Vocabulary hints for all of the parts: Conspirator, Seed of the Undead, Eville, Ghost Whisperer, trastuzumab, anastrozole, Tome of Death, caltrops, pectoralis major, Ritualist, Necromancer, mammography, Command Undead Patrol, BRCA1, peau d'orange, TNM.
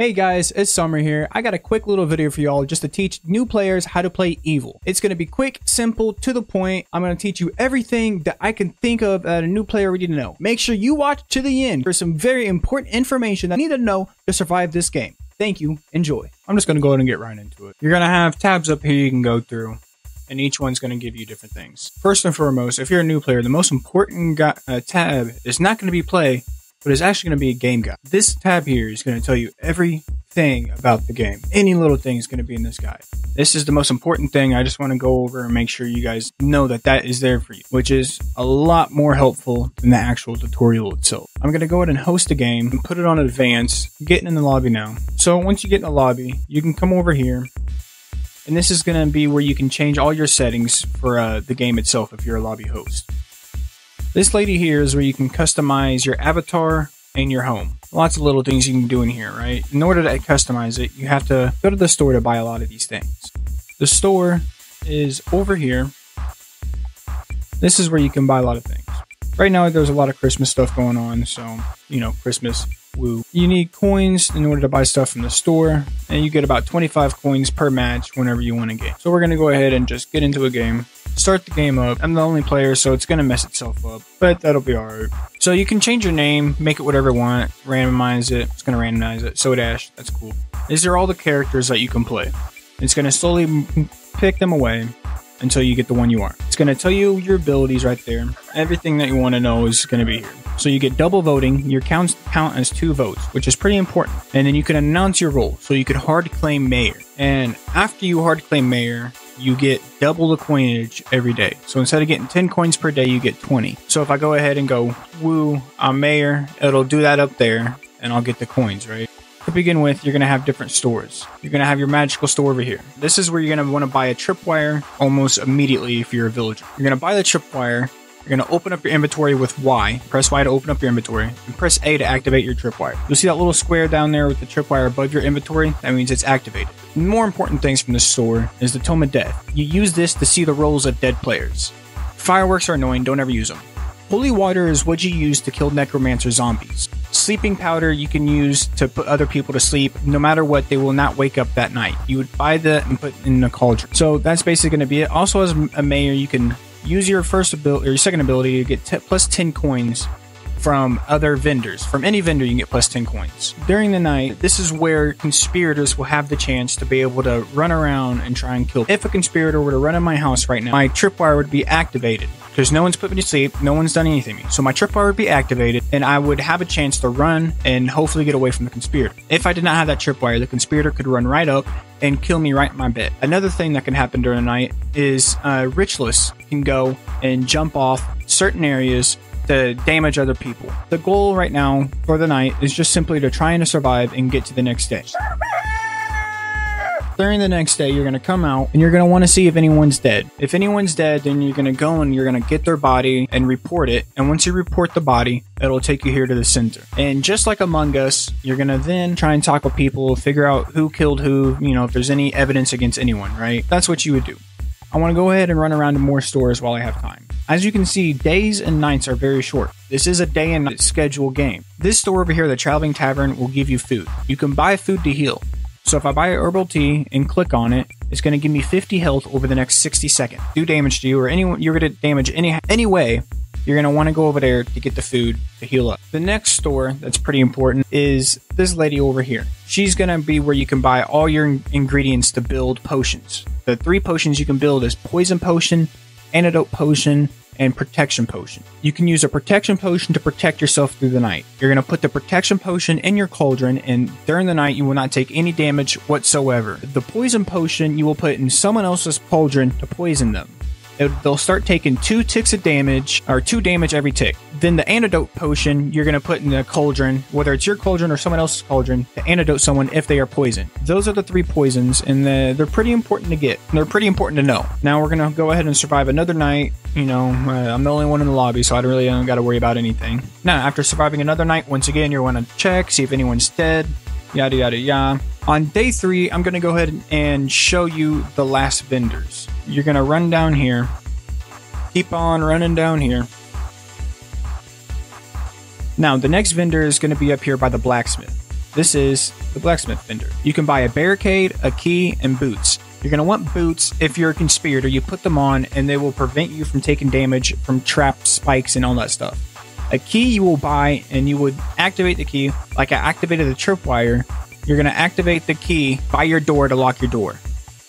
Hey guys, it's Summer here. I got a quick little video for y'all just to teach new players how to play Eville. It's going to be quick, simple, to the point. I'm going to teach you everything that I can think of that a new player would need to know. Make sure you watch to the end for some very important information that you need to know to survive this game. Thank you. Enjoy. I'm just going to go ahead and get right into it. You're going to have tabs up here you can go through, and each one's going to give you different things. First and foremost, if you're a new player, the most important tab is not going to be play, but it's actually going to be a game guide. This tab here is going to tell you everything about the game. Any little thing is going to be in this guide. This is the most important thing. I just want to go over and make sure you guys know that that is there for you, which is a lot more helpful than the actual tutorial itself. I'm going to go ahead and host a game and put it on advanced. Getting in the lobby now. So once you get in the lobby, you can come over here, and this is going to be where you can change all your settings for the game itself if you're a lobby host. This lady here is where you can customize your avatar and your home. Lots of little things you can do in here, right? In order to customize it, you have to go to the store to buy a lot of these things. The store is over here. This is where you can buy a lot of things. Right now, there's a lot of Christmas stuff going on, so, you know, Christmas, woo. You need coins in order to buy stuff from the store, and you get about 25 coins per match whenever you win a game. So we're going to go ahead and just get into a game. Start the game up. I'm the only player, so it's going to mess itself up, but that'll be all right. So you can change your name, make it whatever you want, randomize it. It's going to randomize it. So dash, that's cool. These are all the characters that you can play. It's going to slowly pick them away until you get the one you are. It's going to tell you your abilities right there. Everything that you want to know is going to be here. So you get double voting. Your counts count as 2 votes, which is pretty important. And then you can announce your role. So you could hard claim mayor. And after you hard claim mayor, you get double the coinage every day. So instead of getting 10 coins per day, you get 20. So if I go ahead and go, woo, I'm mayor, it'll do that up there and I'll get the coins, right? To begin with, you're going to have different stores. You're going to have your magical store over here. This is where you're going to want to buy a tripwire almost immediately if you're a villager. You're going to buy the tripwire. You're going to open up your inventory with Y. Press Y to open up your inventory and press A to activate your tripwire. You'll see that little square down there with the tripwire above your inventory. That means it's activated. More important things from this store is the Tome of Death. You use this to see the rolls of dead players. Fireworks are annoying. Don't ever use them. Holy water is what you use to kill necromancer zombies. Sleeping powder you can use to put other people to sleep. No matter what, they will not wake up that night. You would buy that and put in a cauldron. So that's basically going to be it. Also, as a mayor, you can use your first ability or your second ability to get plus 10 coins from other vendors. From any vendor, you can get plus 10 coins. During the night, this is where conspirators will have the chance to be able to run around and try and kill. If a conspirator were to run in my house right now, my tripwire would be activated because no one's put me to sleep. No one's done anything to me. So my tripwire would be activated and I would have a chance to run and hopefully get away from the conspirator. If I did not have that tripwire, the conspirator could run right up and kill me right in my bed. Another thing that can happen during the night is ritualists can go and jump off certain areas to damage other people. The goal right now for the night is just simply to try and survive and get to the next day. During the next day, you're going to come out and you're going to want to see if anyone's dead. If anyone's dead, then you're going to go and you're going to get their body and report it. And once you report the body, it'll take you here to the center. And just like Among Us, you're going to then try and talk with people, figure out who killed who, you know, if there's any evidence against anyone, right? That's what you would do. I want to go ahead and run around to more stores while I have time. As you can see, days and nights are very short. This is a day and night schedule game. This store over here, the Traveling Tavern, will give you food. You can buy food to heal. So if I buy herbal tea and click on it, it's going to give me 50 health over the next 60 seconds. Do damage to you or anyone, you're going to damage any way. You're going to want to go over there to get the food to heal up. The next store that's pretty important is this lady over here. She's going to be where you can buy all your ingredients to build potions. The 3 potions you can build is poison potion, antidote potion, and protection potion. You can use a protection potion to protect yourself through the night. You're going to put the protection potion in your cauldron, and during the night you will not take any damage whatsoever. The poison potion you will put in someone else's cauldron to poison them. They'll start taking 2 ticks of damage, or 2 damage every tick. Then the antidote potion you're going to put in the cauldron, whether it's your cauldron or someone else's cauldron, to antidote someone if they are poisoned. Those are the 3 poisons, and they're pretty important to get. And they're pretty important to know. Now we're going to go ahead and survive another night. You know, I'm the only one in the lobby, so I really don't got to worry about anything. Now, after surviving another night, once again, you're going to check, see if anyone's dead, yada, yada, yada. On day 3, I'm going to go ahead and show you the last vendors. You're going to run down here. Keep on running down here. Now, the next vendor is going to be up here by the blacksmith. This is the blacksmith vendor. You can buy a barricade, a key, and boots. You're going to want boots. If you're a conspirator, you put them on and they will prevent you from taking damage from traps, spikes, and all that stuff. A key you will buy, and you would activate the key. Like I activated the tripwire, you're going to activate the key by your door to lock your door.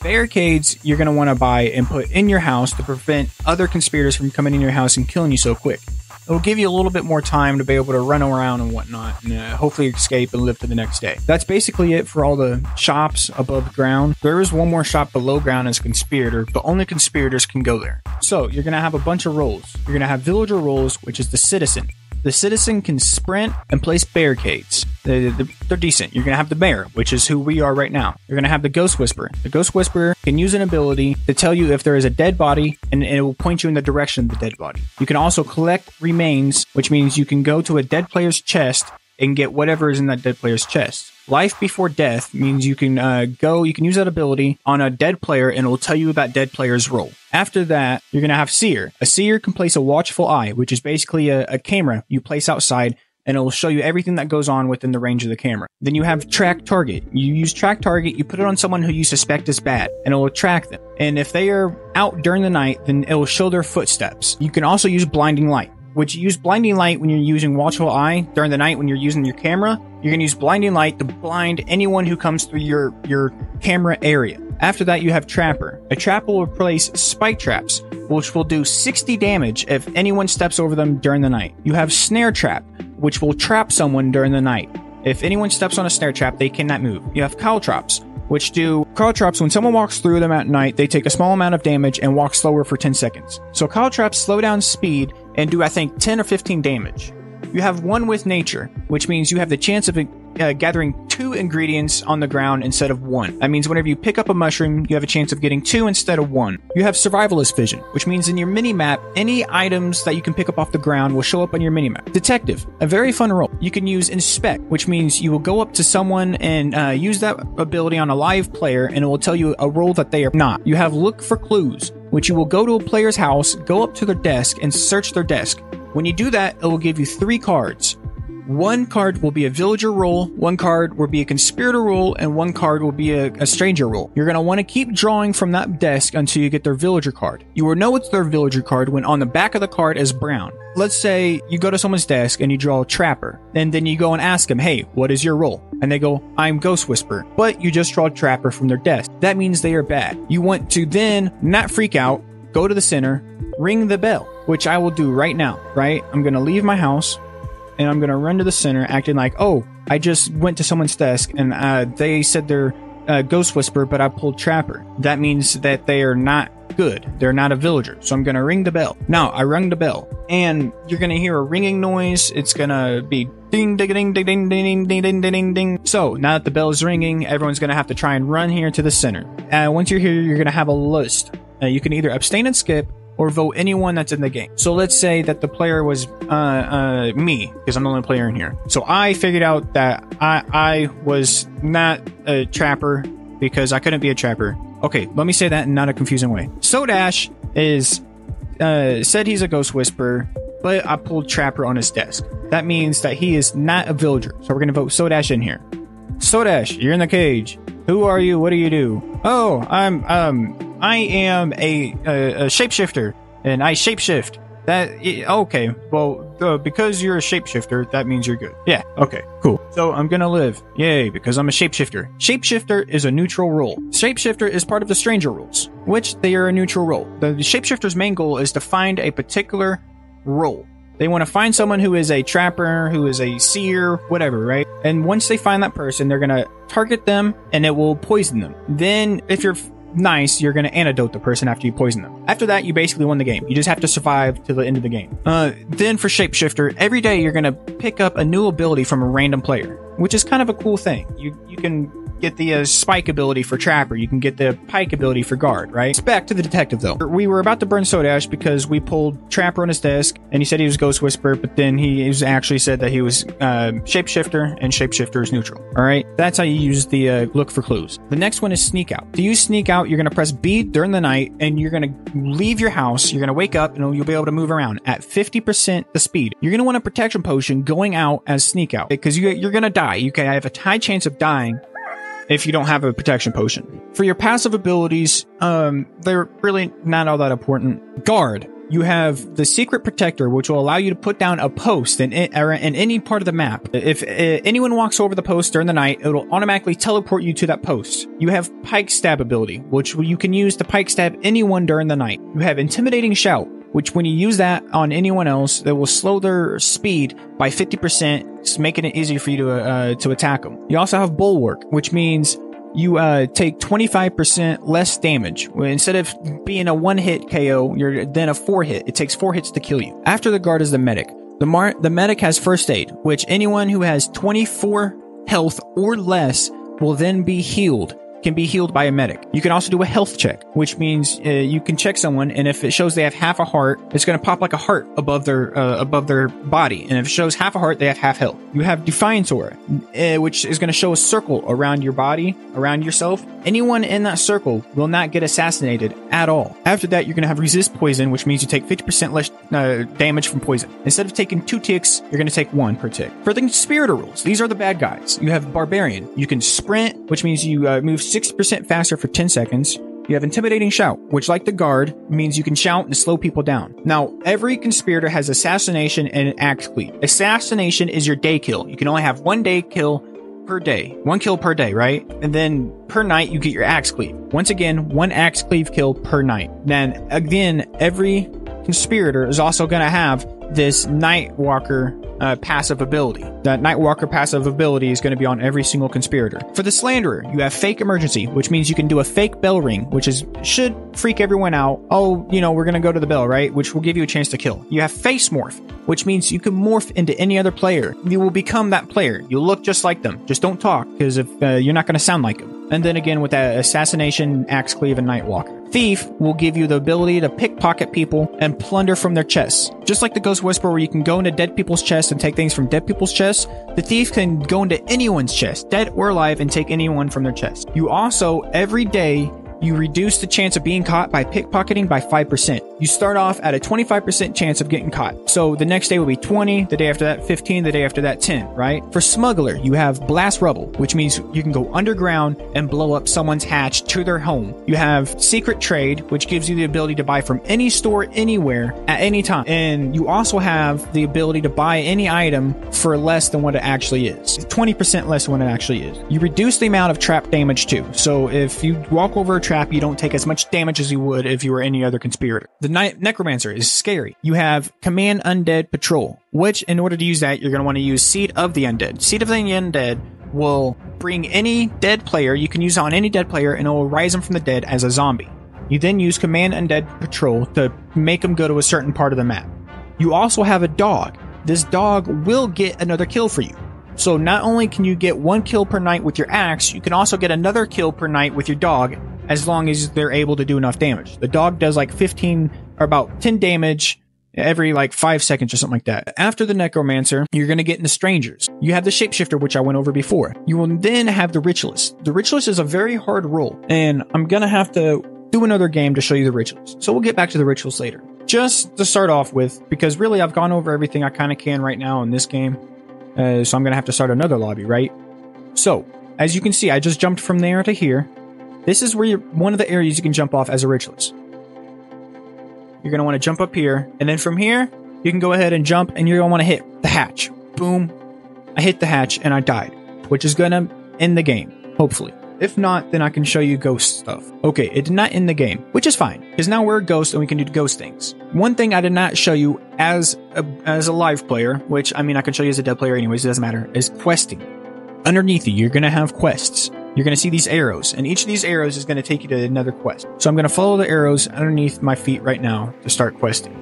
Barricades you're going to want to buy and put in your house to prevent other conspirators from coming in your house and killing you so quick. It will give you a little bit more time to be able to run around and whatnot and hopefully escape and live to the next day. That's basically it for all the shops above ground. There is one more shop below ground as conspirator, but only conspirators can go there. So you're going to have a bunch of roles. You're going to have villager roles, which is the citizen. The citizen can sprint and place barricades. They're decent. You're going to have the mayor, which is who we are right now. You're going to have the Ghost Whisperer. The Ghost Whisperer can use an ability to tell you if there is a dead body, and it will point you in the direction of the dead body. You can also collect remains, which means you can go to a dead player's chest and get whatever is in that dead player's chest. Life before death means you can use that ability on a dead player and it will tell you about dead player's role. After that, you're going to have seer. A seer can place a watchful eye, which is basically a camera you place outside and it will show you everything that goes on within the range of the camera. Then you have track target. You use track target, you put it on someone who you suspect is bad and it will track them. And if they are out during the night, then it will show their footsteps. You can also use blinding light. Which you use blinding light when you're using watchful eye during the night when you're using your camera. You're gonna use blinding light to blind anyone who comes through your camera area. After that, you have trapper. A trapper will place spike traps, which will do 60 damage if anyone steps over them during the night. You have snare trap, which will trap someone during the night. If anyone steps on a snare trap, they cannot move. You have caltrops, which do caltrops. When someone walks through them at night, they take a small amount of damage and walk slower for 10 seconds. So caltrops slow down speed and do, I think, 10 or 15 damage. You have one with nature, which means you have the chance of gathering 2 ingredients on the ground instead of 1. That means whenever you pick up a mushroom, you have a chance of getting 2 instead of 1. You have survivalist vision, which means in your mini-map, any items that you can pick up off the ground will show up on your mini-map. Detective, a very fun role. You can use inspect, which means you will go up to someone and use that ability on a live player, and it will tell you a role that they are not. You have look for clues, which you will go to a player's house, go up to their desk, and search their desk. When you do that, it will give you 3 cards. One card will be a villager roll, one card will be a conspirator roll, and one card will be a stranger roll. You're going to want to keep drawing from that desk until you get their villager card. You will know it's their villager card when on the back of the card is brown. Let's say you go to someone's desk and you draw a trapper, and then you go and ask them, hey, what is your role? And they go, I'm Ghost Whisperer, but you just draw a trapper from their desk. That means they are bad. You want to then not freak out, go to the center, ring the bell, which I will do right now, right? I'm going to leave my house, and I'm going to run to the center acting like, oh, I just went to someone's desk and they said they're Ghost Whisperer, but I pulled Trapper. That means that they are not good. They're not a villager. So I'm going to ring the bell. Now, I rung the bell, and you're going to hear a ringing noise. It's going to be ding, ding, ding, ding, ding, ding, ding, ding, ding, ding. So now that the bell is ringing, everyone's going to have to try and run here to the center. Once you're here, you're going to have a list. You can either abstain and skip, or vote anyone that's in the game. So let's say that the player was me, because I'm the only player in here. So I figured out that I was not a trapper because I couldn't be a trapper. Okay, let me say that in not a confusing way. So Dash is said he's a Ghost Whisperer, but I pulled Trapper on his desk. That means that he is not a villager. So we're gonna vote So Dash in here. So Dash, you're in the cage. Who are you? What do you do? Oh, I am a shapeshifter, and I shapeshift. Okay, well, because you're a shapeshifter, that means you're good. Yeah, okay, cool. So I'm gonna live. Yay, because I'm a shapeshifter. Shapeshifter is a neutral role. Shapeshifter is part of the stranger rules, which they are a neutral role. The shapeshifter's main goal is to find a particular role. They want to find someone who is a trapper, who is a seer, whatever, right? And once they find that person, they're gonna target them, and it will poison them. Then, if you're nice, you're going to antidote the person after you poison them. After that, you basically won the game. You just have to survive to the end of the game. Then for Shapeshifter, every day you're going to pick up a new ability from a random player, which is kind of a cool thing. You can get the spike ability for trapper, you can get the pike ability for guard, right? It's back to the detective, though. We were about to burn Sodash because we pulled trapper on his desk, and he said he was Ghost Whisperer, but then he actually said that he was shapeshifter, and shapeshifter is neutral. All right, that's how you use the look for clues. The next one is sneak out. To use sneak out, you're going to press B during the night, and you're going to leave your house. You're going to wake up, and you'll be able to move around at 50% the speed. You're going to want a protection potion going out as sneak out, because you're going to die die. You can have a high chance of dying if you don't have a protection potion. For your passive abilities, they're really not all that important. Guard. You have the Secret Protector, which will allow you to put down a post in any part of the map. If anyone walks over the post during the night, it'll automatically teleport you to that post. You have Pike Stab ability, which you can use to Pike Stab anyone during the night. You have Intimidating Shout, which when you use that on anyone else, it will slow their speed by 50%, making it easier for you to attack them. You also have Bulwark, which means you take 25% less damage. Instead of being a one-hit KO, you're then a four-hit. It takes 4 hits to kill you. After the guard is the medic. The medic has first aid, which anyone who has 24 health or less will then be healed. Can be healed by a medic. You can also do a health check, which means you can check someone, and if it shows they have half a heart, it's going to pop like a heart above their body, and if it shows half a heart, they have half health. You have Defiance Aura, which is going to show a circle around your body, around yourself. Anyone in that circle will not get assassinated at all. After that, you're going to have Resist Poison, which means you take 50% less damage from poison. Instead of taking 2 ticks, you're going to take 1 per tick. For the Conspirator rules, these are the bad guys. You have Barbarian. You can sprint, which means you move 6% faster for 10 seconds. You have Intimidating Shout, which, like the guard, means you can shout and slow people down. Now, every conspirator has assassination and an axe cleave. Assassination is your day kill. You can only have 1 kill per day, right? And then per night, you get your axe cleave. Once again, 1 axe cleave kill per night. Then again, every conspirator is also going to have this Nightwalker passive ability. That Nightwalker passive ability is going to be on every single conspirator. For the Slanderer, you have Fake Emergency, which means you can do a fake bell ring, which should freak everyone out. Oh, you know, we're going to go to the bell, right? Which will give you a chance to kill. You have Face Morph, which means you can morph into any other player. You will become that player. You'll look just like them. Just don't talk, because if you're not going to sound like them. And then again, with that Assassination, Axe Cleave, and Nightwalker. Thief will give you the ability to pickpocket people and plunder from their chests. Just like the Ghost Whisperer, where you can go into dead people's chests and take things from dead people's chests, the thief can go into anyone's chest, dead or alive, and take anyone from their chest. You also, every day, you reduce the chance of being caught by pickpocketing by 5%. You start off at a 25% chance of getting caught. So the next day will be 20, the day after that 15, the day after that 10, right? For Smuggler, you have Blast Rubble, which means you can go underground and blow up someone's hatch to their home. You have Secret Trade, which gives you the ability to buy from any store anywhere at any time. And you also have the ability to buy any item for less than what it actually is. 20% less than what it actually is. You reduce the amount of trap damage too. So if you walk over a trap, you don't take as much damage as you would if you were any other conspirator. The Necromancer is scary. You have Command Undead Patrol, which in order to use that, you're going to want to use Seed of the Undead. Seed of the Undead will bring any dead player, you can use on any dead player, and it will rise them from the dead as a zombie. You then use Command Undead Patrol to make them go to a certain part of the map. You also have a dog. This dog will get another kill for you. So not only can you get 1 kill per night with your axe, you can also get another kill per night with your dog, as long as they're able to do enough damage. The dog does like 15 or about 10 damage every like 5 seconds or something like that. After the Necromancer, you're going to get into Strangers. You have the Shapeshifter, which I went over before. You will then have the Ritualist. The Ritualist is a very hard role, and I'm going to have to do another game to show you the Ritualist. So we'll get back to the Ritualist later. Just to start off with, because really I've gone over everything I kind of can right now in this game. So I'm going to have to start another lobby, right? So as you can see, I just jumped from there to here. This is where one of the areas you can jump off as a Ritualist. You're going to want to jump up here, and then from here, you can go ahead and jump, and you're going to want to hit the hatch. Boom. I hit the hatch, and I died, which is going to end the game, hopefully. If not, then I can show you ghost stuff. Okay, it did not end the game, which is fine, because now we're a ghost, and we can do ghost things. One thing I did not show you as a live player, which, I mean, I can show you as a dead player anyways, it doesn't matter, is questing. Underneath you, you're going to have quests. You're going to see these arrows, and each of these arrows is going to take you to another quest. So I'm going to follow the arrows underneath my feet right now to start questing.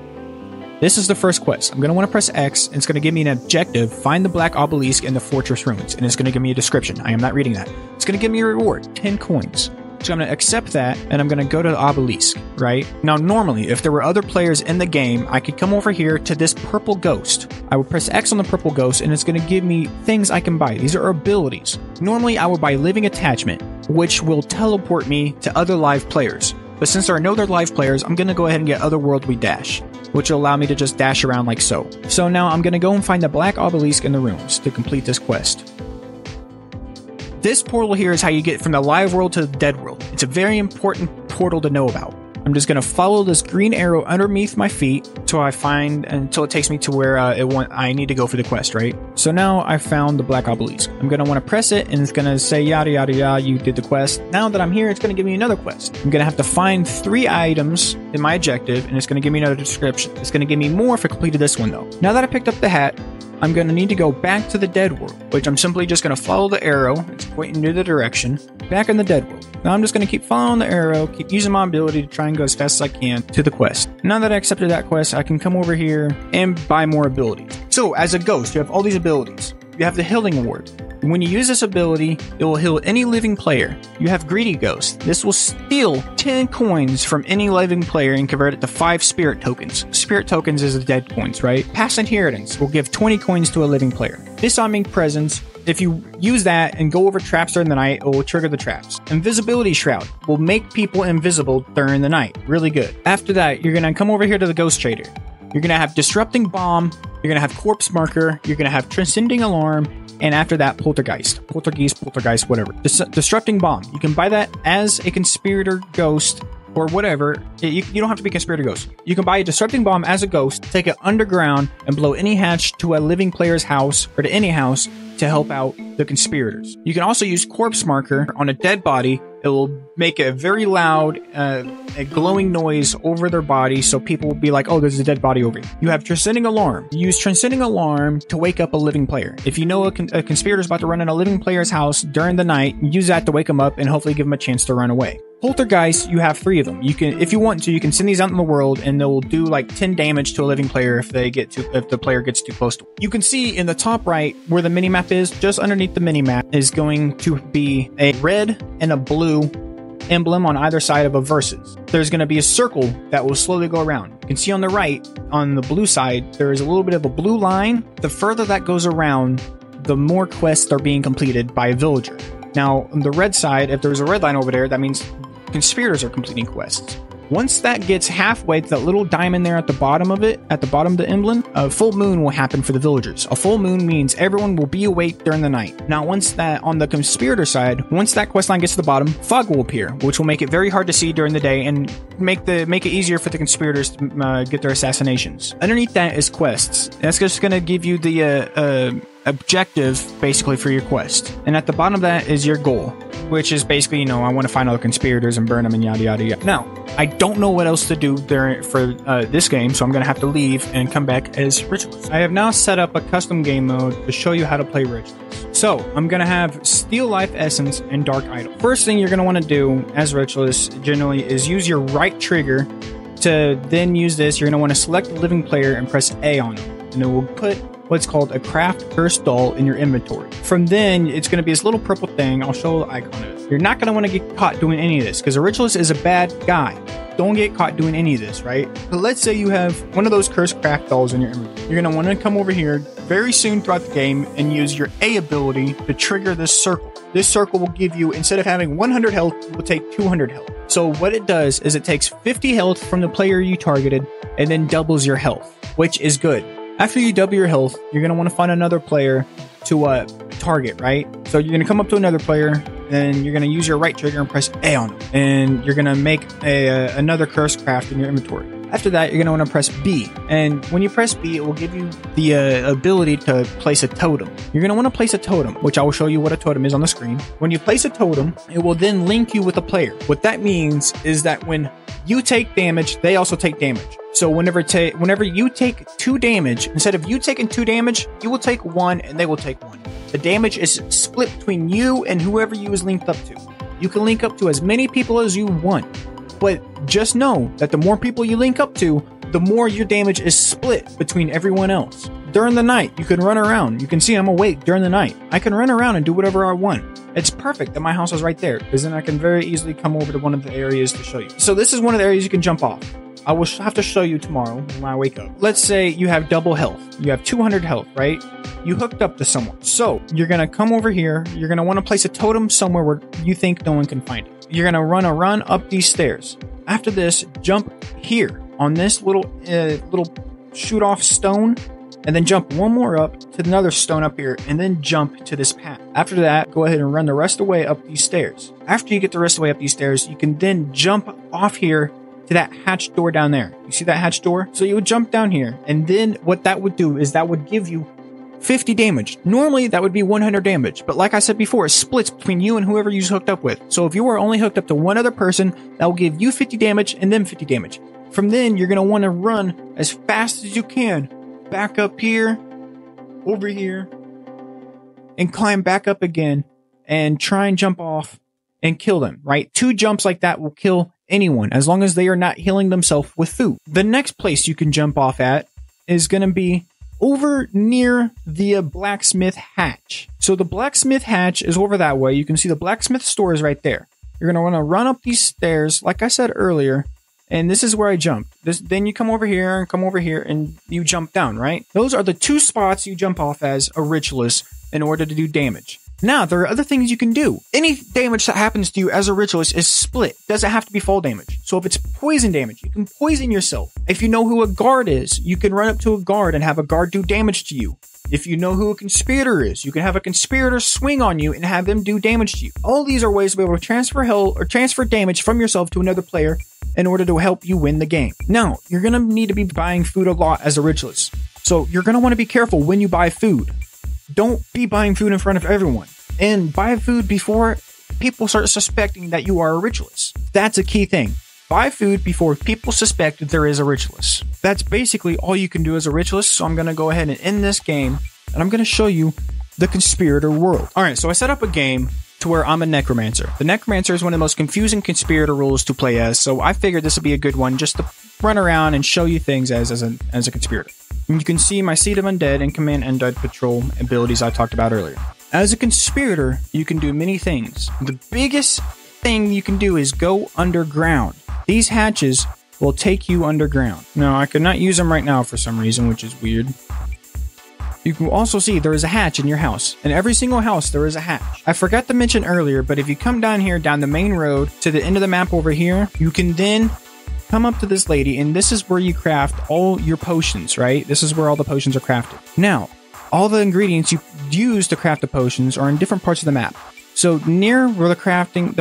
This is the first quest. I'm going to want to press X, and it's going to give me an objective, find the black obelisk in the fortress ruins, and it's going to give me a description. I am not reading that. It's going to give me a reward, 10 coins. So I'm going to accept that, and I'm going to go to the obelisk, right? Now, normally, if there were other players in the game, I could come over here to this purple ghost. I would press X on the purple ghost, and it's going to give me things I can buy. These are abilities. Normally, I would buy Living Attachment, which will teleport me to other live players. But since there are no other live players, I'm going to go ahead and get Otherworldly Dash, which will allow me to just dash around like so. So now I'm going to go and find the black obelisk in the ruins to complete this quest. This portal here is how you get from the live world to the dead world. It's a very important portal to know about. I'm just going to follow this green arrow underneath my feet until it takes me to where I need to go for the quest, right? So now I found the black obelisk. I'm going to want to press it, and it's going to say yada yada yada, you did the quest. Now that I'm here, it's going to give me another quest. I'm going to have to find 3 items in my objective, and it's going to give me another description. It's going to give me more if I completed this one, though. Now that I picked up the hat, I'm going to need to go back to the dead world, which I'm simply just going to follow the arrow. It's pointing to the direction, back in the dead world. Now I'm just going to keep following the arrow, keep using my ability to try and go as fast as I can to the quest. Now that I accepted that quest, I can come over here and buy more abilities. So as a ghost, you have all these abilities. You have the healing award. When you use this ability, it will heal any living player. You have greedy ghost. This will steal 10 coins from any living player and convert it to 5 spirit tokens. Spirit tokens is the dead coins, right? Past inheritance will give 20 coins to a living player. Disarming presence. If you use that and go over traps during the night, it will trigger the traps. Invisibility shroud will make people invisible during the night. Really good. After that, you're gonna come over here to the ghost trader. You're gonna have disrupting bomb. You're gonna have corpse marker. You're gonna have transcending alarm. And after that, poltergeist, whatever. Disrupting bomb. You can buy that as a conspirator ghost or whatever. You don't have to be a conspirator ghost. You can buy a disrupting bomb as a ghost, take it underground, and blow any hatch to a living player's house or to any house to help out the conspirators. You can also use corpse marker on a dead body. It will make a very loud, a glowing noise over their body, so people will be like, oh, there's a dead body over here. You have transcending alarm. Use transcending alarm to wake up a living player. If you know a conspirator is about to run in a living player's house during the night, use that to wake them up and hopefully give them a chance to run away. Poltergeist, you have 3 of them. You can, if you want to, you can send these out in the world, and they'll do like 10 damage to a living player if the player gets too close to them. You can see in the top right where the minimap is. Just underneath the minimap is going to be a red and a blue emblem on either side of a versus. There's going to be a circle that will slowly go around. You can see on the right, on the blue side, there is a little bit of a blue line. The further that goes around, the more quests are being completed by a villager. Now, on the red side, if there's a red line over there, that means conspirators are completing quests. Once that gets halfway to that little diamond there at the bottom of it, at the bottom of the emblem, a full moon will happen for the villagers. A full moon means everyone will be awake during the night. Now, on the conspirator side, once that quest line gets to the bottom, fog will appear, which will make it very hard to see during the day and make it easier for the conspirators to get their assassinations. Underneath that is quests. That's just going to give you the objective, basically, for your quest. And at the bottom of that is your goal, which is basically, you know, I want to find all the conspirators and burn them and yada yada yada. Now, I don't know what else to do there for this game, so I'm going to have to leave and come back as Ritualist. I have now set up a custom game mode to show you how to play Ritualist. So, I'm going to have Steal Life Essence and Dark Idol. First thing you're going to want to do as Ritualist, generally, is use your right trigger to then use this. You're going to want to select the living player and press A on them, and it will put what's called a craft cursed doll in your inventory. From then, it's going to be this little purple thing. I'll show the icon of it. You're not going to want to get caught doing any of this, because a ritualist is a bad guy. Don't get caught doing any of this, right? But let's say you have one of those cursed craft dolls in your inventory. You're going to want to come over here very soon throughout the game and use your A ability to trigger this circle. This circle will give you, instead of having 100 health, it will take 200 health. So what it does is it takes 50 health from the player you targeted and then doubles your health, which is good. After you double your health, you're going to want to find another player to target, right? So you're going to come up to another player, and you're going to use your right trigger and press A on them. And you're going to make another curse craft in your inventory. After that, you're going to want to press B. And when you press B, it will give you the ability to place a totem. You're going to want to place a totem, which I will show you what a totem is on the screen. When you place a totem, it will then link you with a player. What that means is that when you take damage, they also take damage. So whenever you take 2 damage, instead of you taking 2 damage, you will take 1 and they will take 1. The damage is split between you and whoever you is linked up to. You can link up to as many people as you want, but just know that the more people you link up to, the more your damage is split between everyone else. During the night, you can run around. You can see I'm awake during the night. I can run around and do whatever I want. It's perfect that my house is right there, because then I can very easily come over to one of the areas to show you. So this is one of the areas you can jump off. I will have to show you tomorrow when I wake up. Let's say you have double health. You have 200 health, right? You hooked up to someone. So you're going to come over here. You're going to want to place a totem somewhere where you think no one can find it. You're going to run up these stairs. After this, jump here on this little shoot off stone. and then jump one more up to another stone up here, and then jump to this path. After that, go ahead and run the rest of the way up these stairs. After you get the rest of the way up these stairs, you can then jump off here to that hatch door down there. You see that hatch door? So you would jump down here, and then what that would do is that would give you 50 damage. Normally that would be 100 damage, but like I said before, it splits between you and whoever you hooked up with. So if you were only hooked up to one other person, that will give you 50 damage and them 50 damage. From then, you're going to want to run as fast as you can back up here, over here, and climb back up again and try and jump off and kill them, right? Two jumps like that will kill anyone as long as they are not healing themselves with food. The next place you can jump off at is going to be over near the blacksmith hatch. So the blacksmith hatch is over that way. You can see the blacksmith store is right there. You're going to want to run up these stairs, like I said earlier, and this is where I jumped. Then you come over here and come over here and you jump down, right? Those are the two spots you jump off as a ritualist in order to do damage. Now, there are other things you can do. Any damage that happens to you as a ritualist is split. Doesn't have to be fall damage. So if it's poison damage, you can poison yourself. If you know who a guard is, you can run up to a guard and have a guard do damage to you. If you know who a conspirator is, you can have a conspirator swing on you and have them do damage to you. All these are ways to be able to transfer health or transfer damage from yourself to another player in order to help you win the game. Now, you're going to need to be buying food a lot as a ritualist. So you're going to want to be careful when you buy food. Don't be buying food in front of everyone, and buy food before people start suspecting that you are a ritualist. That's a key thing. Buy food before people suspect that there is a ritualist. That's basically all you can do as a ritualist. So I'm going to go ahead and end this game, and I'm going to show you the conspirator world. All right, so I set up a game to where I'm a necromancer. The necromancer is one of the most confusing conspirator rules to play as, so I figured this would be a good one just to run around and show you things as a conspirator. And you can see my Seed of Undead and Command Undead Patrol abilities I talked about earlier. As a conspirator, you can do many things. The biggest thing you can do is go underground. These hatches will take you underground. Now, I could not use them right now for some reason, which is weird. You can also see there is a hatch in your house. In every single house, there is a hatch. I forgot to mention earlier, but if you come down here, down the main road, to the end of the map over here, you can then come up to this lady, and this is where you craft all your potions, right? This is where all the potions are crafted. Now, all the ingredients you use to craft the potions are in different parts of the map. So near where the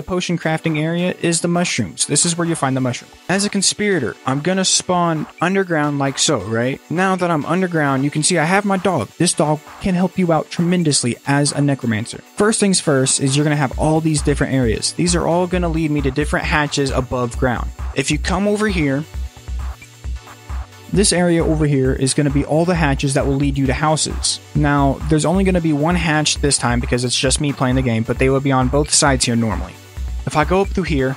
potion crafting area is the mushrooms. This is where you find the mushroom. As a conspirator, I'm going to spawn underground like so, right? Now that I'm underground, you can see I have my dog. This dog can help you out tremendously as a necromancer. First things first is you're going to have all these different areas. These are all going to lead me to different hatches above ground. If you come over here, this area over here is going to be all the hatches that will lead you to houses. Now, there's only going to be one hatch this time because it's just me playing the game, but they will be on both sides here normally. If I go up through here,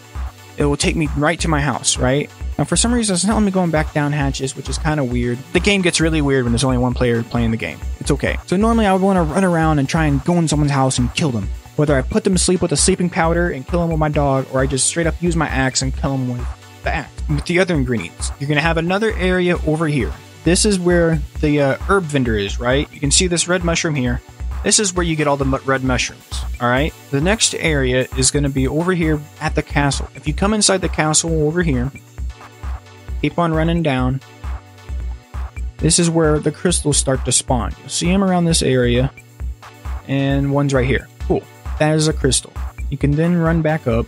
it will take me right to my house, right? Now, for some reason, it's not letting me going back down hatches, which is kind of weird. The game gets really weird when there's only one player playing the game. It's okay. So normally, I would want to run around and try and go in someone's house and kill them. Whether I put them to sleep with a sleeping powder and kill them with my dog, or I just straight up use my axe and kill them with the axe. With the other ingredients, you're going to have another area over here. This is where the herb vendor is, right? You can see this red mushroom here. This is where you get all the red mushrooms, all right? The next area is going to be over here at the castle. If you come inside the castle over here, keep on running down. This is where the crystals start to spawn. You'll see them around this area, and one's right here. Cool. That is a crystal. You can then run back up.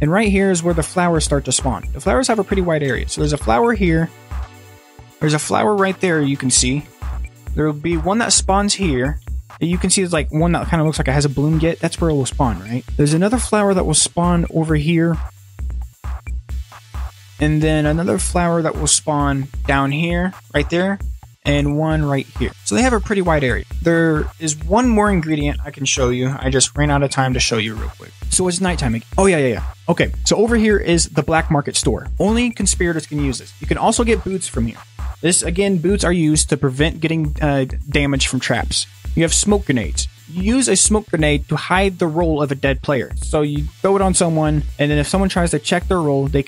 And right here is where the flowers start to spawn. The flowers have a pretty wide area. So there's a flower here. There's a flower right there you can see. There will be one that spawns here. And you can see there's like one that kind of looks like it has a bloom yet. That's where it will spawn, right? There's another flower that will spawn over here. And then another flower that will spawn down here, right there. And one right here. So they have a pretty wide area. There is one more ingredient I can show you. I just ran out of time to show you real quick. So it's nighttime again. Oh, yeah. Okay, so over here is the black market store. Only conspirators can use this. You can also get boots from here. This, again, boots are used to prevent getting damage from traps. You have smoke grenades. You use a smoke grenade to hide the roll of a dead player. So you throw it on someone, and then if someone tries to check their roll, they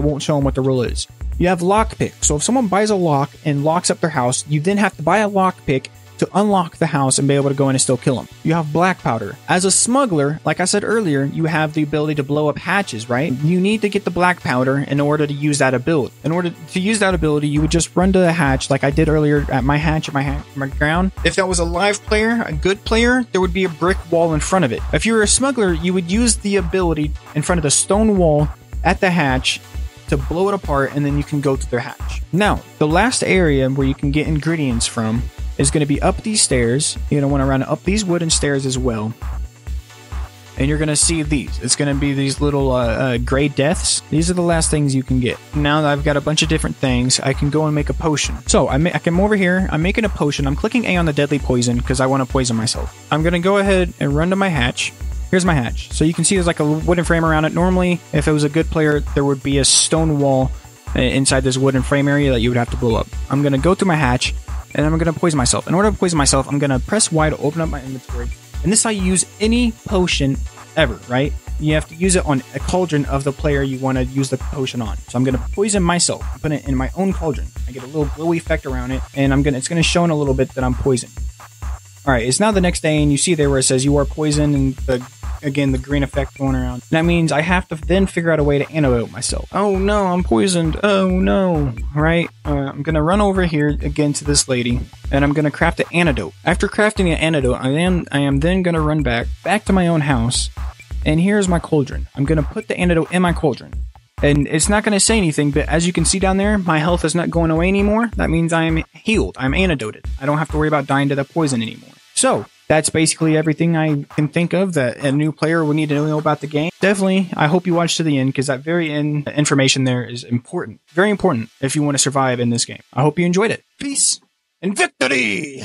won't show them what the roll is. You have lockpick. So if someone buys a lock and locks up their house, you then have to buy a lockpick to unlock the house and be able to go in and still kill them. You have black powder. As a smuggler, like I said earlier, you have the ability to blow up hatches, right? You need to get the black powder in order to use that ability. In order to use that ability, you would just run to the hatch like I did earlier at my hatch, my ground. If that was a live player, a good player, there would be a brick wall in front of it. If you were a smuggler, you would use the ability in front of the stone wall at the hatch to blow it apart, and then you can go to their hatch. Now, the last area where you can get ingredients from is going to be up these stairs. You're going to want to run up these wooden stairs as well. And you're going to see these. It's going to be these little gray deaths. These are the last things you can get. Now that I've got a bunch of different things, I can go and make a potion. So I come over here. I'm making a potion. I'm clicking A on the deadly poison because I want to poison myself. I'm going to go ahead and run to my hatch. Here's my hatch. So you can see there's like a wooden frame around it. Normally, if it was a good player, there would be a stone wall inside this wooden frame area that you would have to blow up. I'm going to go through my hatch, and I'm going to poison myself. In order to poison myself, I'm going to press Y to open up my inventory. And this is how you use any potion ever, right? You have to use it on a cauldron of the player you want to use the potion on. So I'm going to poison myself. I put it in my own cauldron. I get a little glowy effect around it, and it's going to show in a little bit that I'm poisoned. All right, it's now the next day, and you see there where it says you are poisoned, and the green effect going around. That means I have to then figure out a way to antidote myself. Oh no, I'm poisoned. Oh no. Right? I'm gonna run over here again to this lady, and I'm gonna craft an antidote. After crafting an antidote, I am then gonna run back to my own house, and here's my cauldron. I'm gonna put the antidote in my cauldron. And it's not going to say anything, but as you can see down there, my health is not going away anymore. That means I am healed. I'm antidoted. I don't have to worry about dying to the poison anymore. So that's basically everything I can think of that a new player would need to know about the game. Definitely, I hope you watch to the end, because that very end information there is important. Very important if you want to survive in this game. I hope you enjoyed it. Peace and victory!